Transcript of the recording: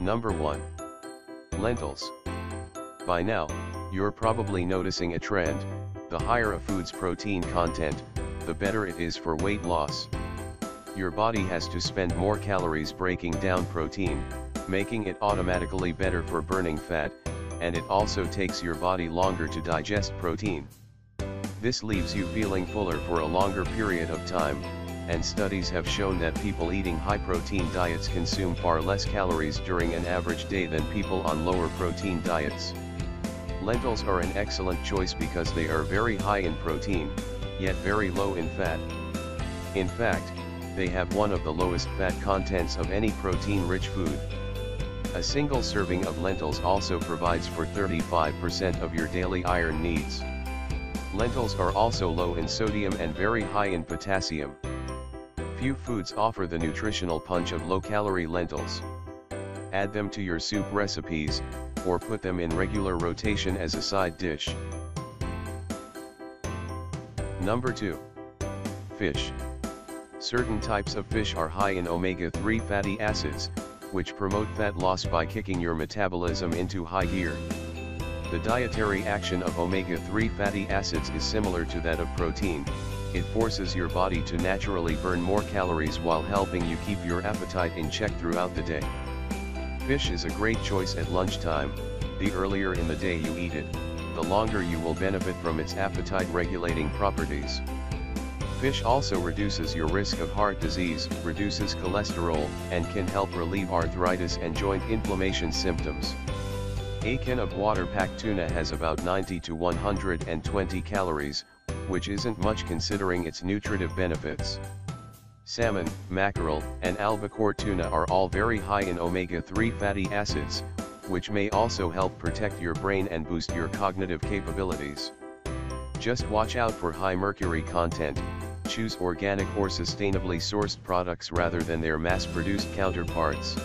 Number 1. Lentils. By now, you're probably noticing a trend: the higher a food's protein content, the better it is for weight loss. Your body has to spend more calories breaking down protein, making it automatically better for burning fat, and it also takes your body longer to digest protein. This leaves you feeling fuller for a longer period of time, and studies have shown that people eating high-protein diets consume far less calories during an average day than people on lower-protein diets. Lentils are an excellent choice because they are very high in protein, yet very low in fat. In fact, they have one of the lowest fat contents of any protein-rich food. A single serving of lentils also provides for 35% of your daily iron needs. Lentils are also low in sodium and very high in potassium. Few foods offer the nutritional punch of low-calorie lentils. Add them to your soup recipes, or put them in regular rotation as a side dish. Number 2. Fish. Certain types of fish are high in omega-3 fatty acids, which promote fat loss by kicking your metabolism into high gear. The dietary action of omega-3 fatty acids is similar to that of protein. It forces your body to naturally burn more calories while helping you keep your appetite in check throughout the day. Fish is a great choice at lunchtime. The earlier in the day you eat it, the longer you will benefit from its appetite-regulating properties. Fish also reduces your risk of heart disease, reduces cholesterol, and can help relieve arthritis and joint inflammation symptoms. A can of water-packed tuna has about 90 to 120 calories, which isn't much considering its nutritive benefits. Salmon, mackerel, and albacore tuna are all very high in omega-3 fatty acids, which may also help protect your brain and boost your cognitive capabilities. Just watch out for high mercury content. Choose organic or sustainably sourced products rather than their mass-produced counterparts.